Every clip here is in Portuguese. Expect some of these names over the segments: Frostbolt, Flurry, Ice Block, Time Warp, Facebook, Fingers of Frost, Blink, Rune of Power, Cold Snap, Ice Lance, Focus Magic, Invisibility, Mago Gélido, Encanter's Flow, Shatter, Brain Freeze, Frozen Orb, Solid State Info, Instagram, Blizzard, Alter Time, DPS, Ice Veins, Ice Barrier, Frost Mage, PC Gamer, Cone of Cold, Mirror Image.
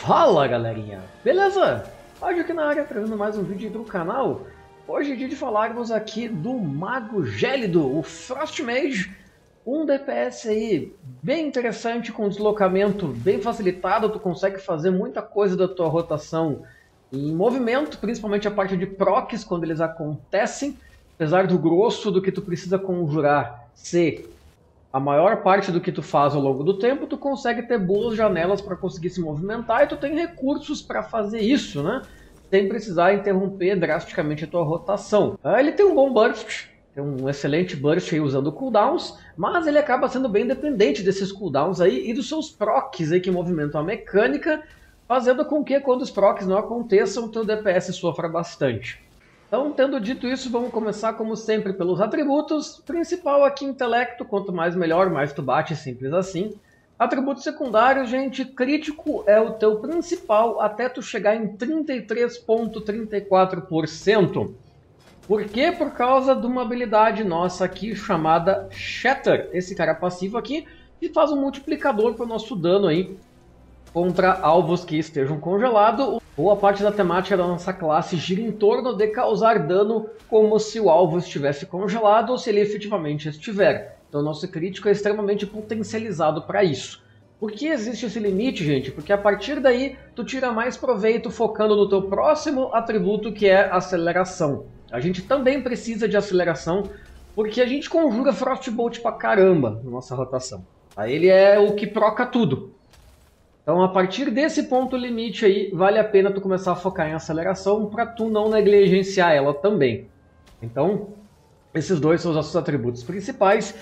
Fala galerinha, beleza? Hoje aqui na área trazendo mais um vídeo do canal. Hoje é dia de falarmos aqui do Mago Gélido, o Frost Mage. Um DPS aí bem interessante, com deslocamento bem facilitado. Tu consegue fazer muita coisa da tua rotação em movimento, principalmente a parte de procs quando eles acontecem. Apesar do grosso do que tu precisa conjurar ser a maior parte do que tu faz ao longo do tempo, tu consegue ter boas janelas para conseguir se movimentar e tu tem recursos para fazer isso, né? Sem precisar interromper drasticamente a tua rotação. Ele tem um bom burst, tem um excelente burst aí usando cooldowns, mas ele acaba sendo bem dependente desses cooldowns aí e dos seus procs aí que movimentam a mecânica, fazendo com que quando os procs não aconteçam, o teu DPS sofra bastante. Então, tendo dito isso, vamos começar, como sempre, pelos atributos. Principal aqui, intelecto. Quanto mais, melhor. Mais tu bate, simples assim. Atributos secundários, gente. Crítico é o teu principal, até tu chegar em 33,34%. Por quê? Por causa de uma habilidade nossa aqui, chamada Shatter. Esse cara passivo aqui, que faz um multiplicador para o nosso dano aí contra alvos que estejam congelados. Boa parte da temática da nossa classe gira em torno de causar dano como se o alvo estivesse congelado ou se ele efetivamente estiver. Então nosso crítico é extremamente potencializado para isso. Por que existe esse limite, gente? Porque a partir daí tu tira mais proveito focando no teu próximo atributo, que é aceleração. A gente também precisa de aceleração porque a gente conjura Frostbolt pra caramba na nossa rotação. Aí ele é o que proca tudo. Então, a partir desse ponto limite aí, vale a pena tu começar a focar em aceleração para tu não negligenciar ela também. Então, esses dois são os nossos atributos principais.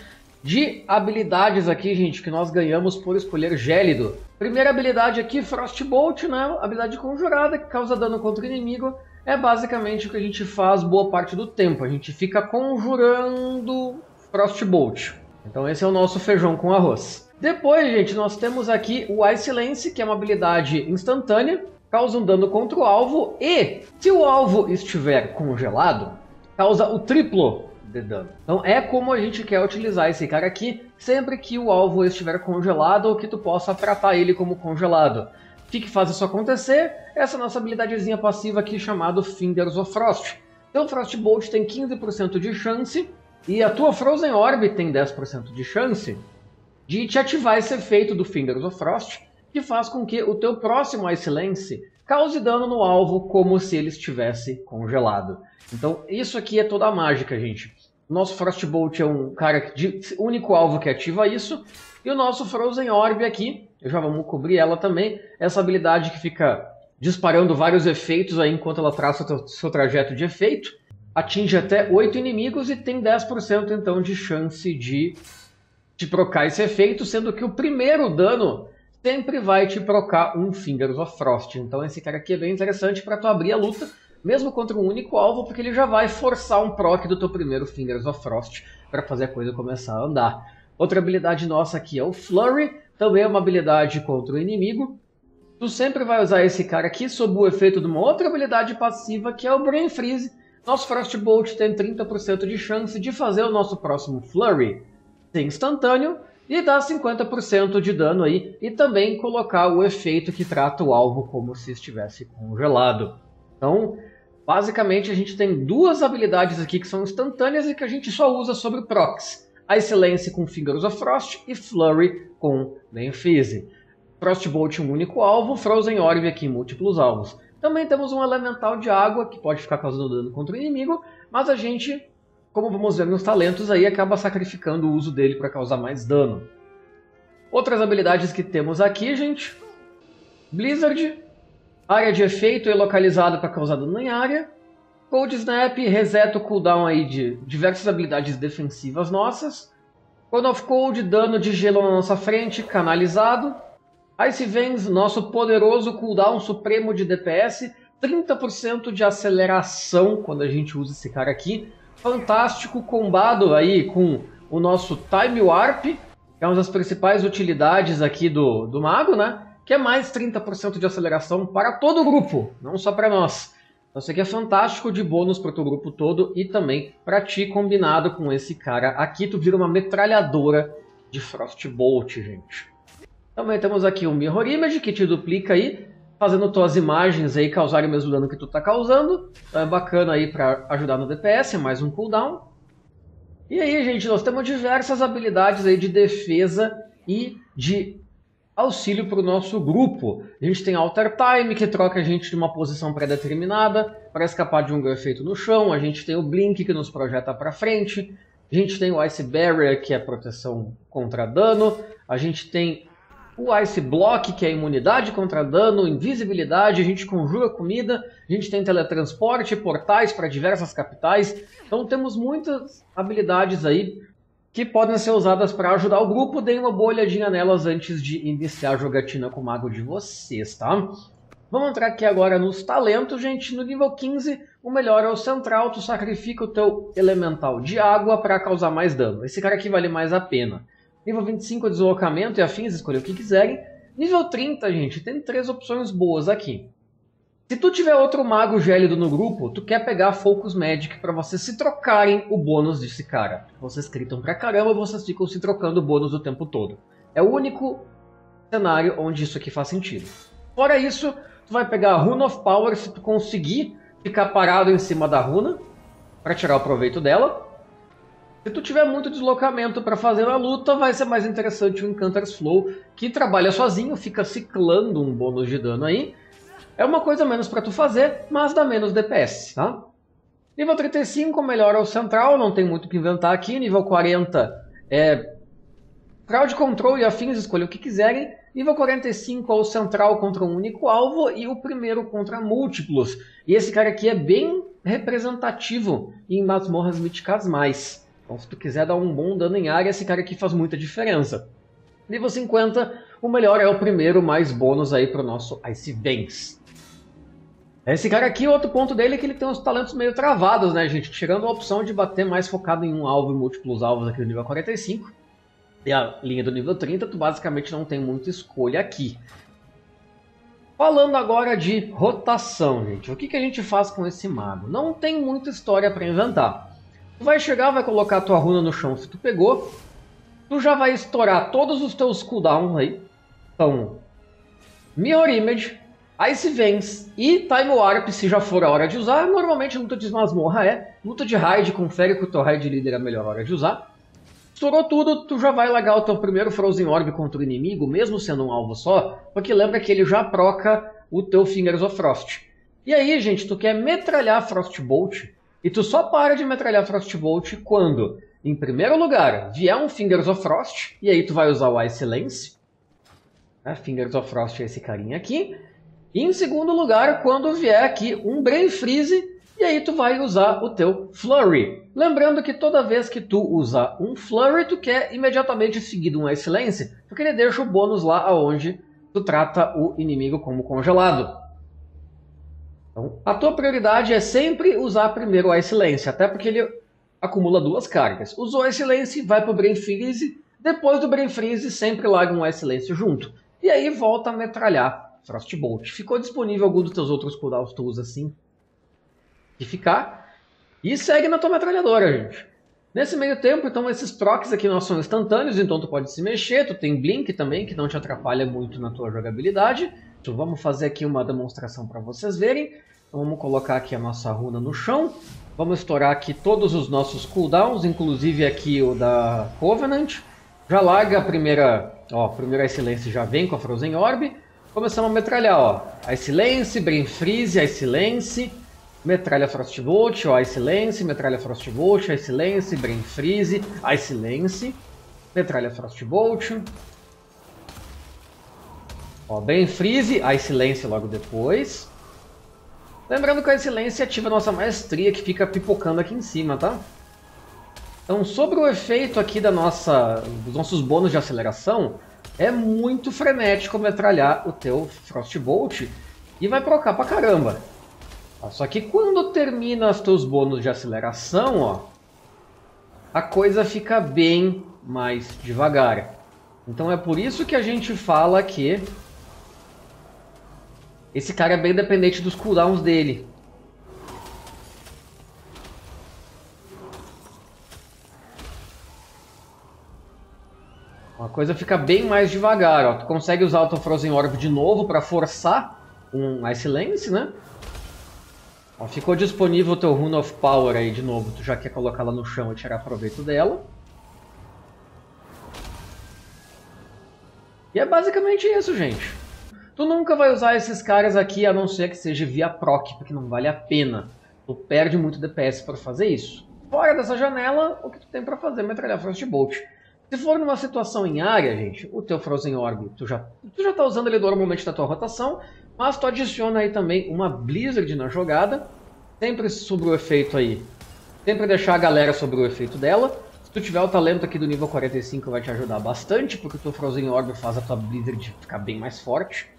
De habilidades aqui, gente, que nós ganhamos por escolher Gélido. Primeira habilidade aqui, Frostbolt, né? Habilidade conjurada, que causa dano contra o inimigo. É basicamente o que a gente faz boa parte do tempo. A gente fica conjurando Frostbolt. Então, esse é o nosso feijão com arroz. Depois, gente, nós temos aqui o Ice Lance, que é uma habilidade instantânea, causa um dano contra o alvo e, se o alvo estiver congelado, causa o triplo de dano. Então é como a gente quer utilizar esse cara aqui, sempre que o alvo estiver congelado ou que tu possa tratar ele como congelado. O que faz isso acontecer? Essa nossa habilidadezinha passiva aqui, chamada Fingers of Frost. Então Frostbolt tem 15% de chance e a tua Frozen Orb tem 10% de chance de te ativar esse efeito do Fingers of Frost, que faz com que o teu próximo Ice Lance cause dano no alvo como se ele estivesse congelado. Então isso aqui é toda a mágica, gente. O nosso Frostbolt é um cara de único alvo que ativa isso, e o nosso Frozen Orb aqui, já vamos cobrir ela também, essa habilidade que fica disparando vários efeitos aí enquanto ela traça o seu trajeto de efeito, atinge até 8 inimigos e tem 10% então de chance de procar esse efeito, sendo que o primeiro dano sempre vai te procar um Fingers of Frost. Então esse cara aqui é bem interessante para tu abrir a luta, mesmo contra um único alvo, porque ele já vai forçar um proc do teu primeiro Fingers of Frost para fazer a coisa começar a andar. Outra habilidade nossa aqui é o Flurry, também é uma habilidade contra o inimigo. Tu sempre vai usar esse cara aqui sob o efeito de uma outra habilidade passiva, que é o Brain Freeze. Nosso Frostbolt tem 30% de chance de fazer o nosso próximo Flurry instantâneo e dá 50% de dano aí, e também colocar o efeito que trata o alvo como se estivesse congelado. Então, basicamente a gente tem duas habilidades aqui que são instantâneas e que a gente só usa sobre procs. Ice Lance com Fingers of Frost e Flurry com Brain Freeze. Frostbolt um único alvo, Frozen Orb aqui em múltiplos alvos. Também temos um elemental de água que pode ficar causando dano contra o inimigo, mas a gente, como vamos ver nos talentos, aí acaba sacrificando o uso dele para causar mais dano. Outras habilidades que temos aqui, gente. Blizzard, área de efeito é localizada para causar dano em área. Cold Snap, reseta o cooldown aí de diversas habilidades defensivas nossas. Cone of Cold, dano de gelo na nossa frente, canalizado. Ice Veins, nosso poderoso cooldown supremo de DPS, 30% de aceleração quando a gente usa esse cara aqui. Fantástico, combado aí com o nosso Time Warp, que é uma das principais utilidades aqui do Mago, né? Que é mais 30% de aceleração para todo o grupo, não só para nós. Então isso aqui é fantástico de bônus para o teu grupo todo e também para ti, combinado com esse cara aqui. Tu vira uma metralhadora de Frostbolt, gente. Também temos aqui o Mirror Image, que te duplica aí fazendo tuas imagens aí causarem o mesmo dano que tu tá causando. Então é bacana aí pra ajudar no DPS, mais um cooldown. E aí, gente, nós temos diversas habilidades aí de defesa e de auxílio para o nosso grupo. A gente tem Alter Time, que troca a gente de uma posição pré-determinada para escapar de um ganho feito no chão. A gente tem o Blink, que nos projeta para frente. A gente tem o Ice Barrier, que é proteção contra dano. A gente tem o Ice Block, que é imunidade contra dano, invisibilidade, a gente conjura comida, a gente tem teletransporte, portais para diversas capitais. Então temos muitas habilidades aí que podem ser usadas para ajudar o grupo. Deem uma boa olhadinha nelas antes de iniciar a jogatina com o mago de vocês, tá? Vamos entrar aqui agora nos talentos, gente. No nível 15, o melhor é o central. Tu sacrifica o teu elemental de água para causar mais dano. Esse cara aqui vale mais a pena. Nível 25 é deslocamento e afins, escolher o que quiserem. Nível 30, gente, tem três opções boas aqui. Se tu tiver outro mago gélido no grupo, tu quer pegar Focus Magic para vocês se trocarem o bônus desse cara. Vocês gritam pra caramba e vocês ficam se trocando o bônus o tempo todo. É o único cenário onde isso aqui faz sentido. Fora isso, tu vai pegar a Rune of Power se tu conseguir ficar parado em cima da runa, para tirar o proveito dela. Se tu tiver muito deslocamento para fazer na luta, vai ser mais interessante o Encanter's Flow, que trabalha sozinho, fica ciclando um bônus de dano aí. É uma coisa menos para tu fazer, mas dá menos DPS, tá? Nível 35, melhora o central, não tem muito o que inventar aqui. Nível 40 é crowd control e afins, escolha o que quiserem. Nível 45 é o central contra um único alvo e o primeiro contra múltiplos. E esse cara aqui é bem representativo em masmorras míticas mais. Então se tu quiser dar um bom dano em área, esse cara aqui faz muita diferença. Nível 50, o melhor é o primeiro, mais bônus aí pro nosso Ice Veins. Esse cara aqui, outro ponto dele é que ele tem uns talentos meio travados, né, gente? Tirando a opção de bater mais focado em um alvo e múltiplos alvos aqui no nível 45. E a linha do nível 30, tu basicamente não tem muita escolha aqui. Falando agora de rotação, gente. O que a gente faz com esse mago? Não tem muita história pra inventar. Tu vai chegar, vai colocar a tua runa no chão se tu pegou. Tu já vai estourar todos os teus cooldowns aí. Então, Mirror Image, Ice Veins e Time Warp, se já for a hora de usar. Normalmente luta de masmorra é. Luta de raid, confere que o teu raid líder é a melhor hora de usar. Estourou tudo, tu já vai largar o teu primeiro Frozen Orb contra o inimigo, mesmo sendo um alvo só. Porque lembra que ele já proca o teu Fingers of Frost. E aí, gente, tu quer metralhar Frostbolt. E tu só para de metralhar Frostbolt quando, em primeiro lugar, vier um Fingers of Frost, e aí tu vai usar o Ice Lance. Né? Fingers of Frost é esse carinha aqui. E em segundo lugar, quando vier aqui um Brain Freeze, e aí tu vai usar o teu Flurry. Lembrando que toda vez que tu usar um Flurry, tu quer imediatamente seguir um Ice Lance, porque ele deixa o bônus lá aonde tu trata o inimigo como congelado. Então, a tua prioridade é sempre usar primeiro o Ice Lance, até porque ele acumula duas cargas. Usou o Ice Lance, vai pro Brain Freeze, depois do Brain Freeze sempre larga um Ice Lance junto. E aí volta a metralhar Frostbolt. Ficou disponível algum dos teus outros cooldowns, tu usa assim que ficar. E segue na tua metralhadora, gente. Nesse meio tempo, então, esses troques aqui não são instantâneos, então tu pode se mexer, tu tem Blink também, que não te atrapalha muito na tua jogabilidade. Então vamos fazer aqui uma demonstração para vocês verem. Então vamos colocar aqui a nossa runa no chão. Vamos estourar aqui todos os nossos cooldowns, inclusive aqui o da Covenant. Já larga a primeira, ó, a primeira Ice Lance já vem com a Frozen Orb. Começamos a metralhar, ó. Ice Lance, Brain Freeze, Ice Lance, metralha Frostbolt, ó, Ice Lance, metralha Frostbolt, Ice Lance, Brain Freeze, Ice Lance, metralha Frostbolt. Ó, Brain Freeze, Ice Lance logo depois. Lembrando que a Ice Lance ativa a nossa maestria, que fica pipocando aqui em cima, tá? Então, sobre o efeito aqui da dos nossos bônus de aceleração, é muito frenético metralhar o teu Frostbolt e vai procar pra caramba. Só que quando termina os teus bônus de aceleração, ó, a coisa fica bem mais devagar. Então é por isso que a gente fala que esse cara é bem dependente dos cooldowns dele. A coisa fica bem mais devagar, ó. Tu consegue usar o teu Frozen Orb de novo para forçar um Ice Lance, né? Ó, ficou disponível o teu Rune of Power aí de novo, tu já quer colocar ela no chão e tirar proveito dela. E é basicamente isso, gente. Tu nunca vai usar esses caras aqui, a não ser que seja via proc, porque não vale a pena. Tu perde muito DPS para fazer isso. Fora dessa janela, o que tu tem para fazer é metralhar Frostbolt. Se for numa situação em área, gente, o teu Frozen Orb, tu já tá usando ele normalmente na tua rotação, mas tu adiciona aí também uma Blizzard na jogada, sempre sobre o efeito aí, sempre deixar a galera sobre o efeito dela. Se tu tiver o talento aqui do nível 45 vai te ajudar bastante, porque o teu Frozen Orb faz a tua Blizzard ficar bem mais forte.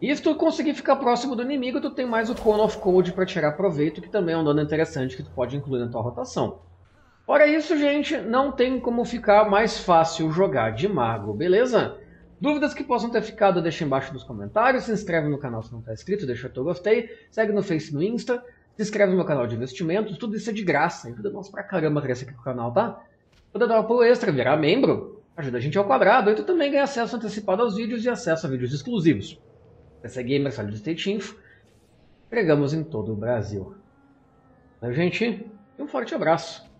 E se tu conseguir ficar próximo do inimigo, tu tem mais o Cone of Cold para tirar proveito, que também é um dano interessante que tu pode incluir na tua rotação. Fora isso, gente, não tem como ficar mais fácil jogar de mago, beleza? Dúvidas que possam ter ficado, deixa embaixo nos comentários, se inscreve no canal se não está inscrito, deixa o teu gostei, segue no Face, no Insta, se inscreve no meu canal de investimentos, tudo isso é de graça, ajuda nós pra caramba a crescer aqui no canal, tá? Poder dar um apoio extra, virar membro, ajuda a gente ao quadrado, e tu também ganha acesso antecipado aos vídeos e acesso a vídeos exclusivos. Essa é Gamer, Solid State Info, entregamos em todo o Brasil. Então, gente, um forte abraço.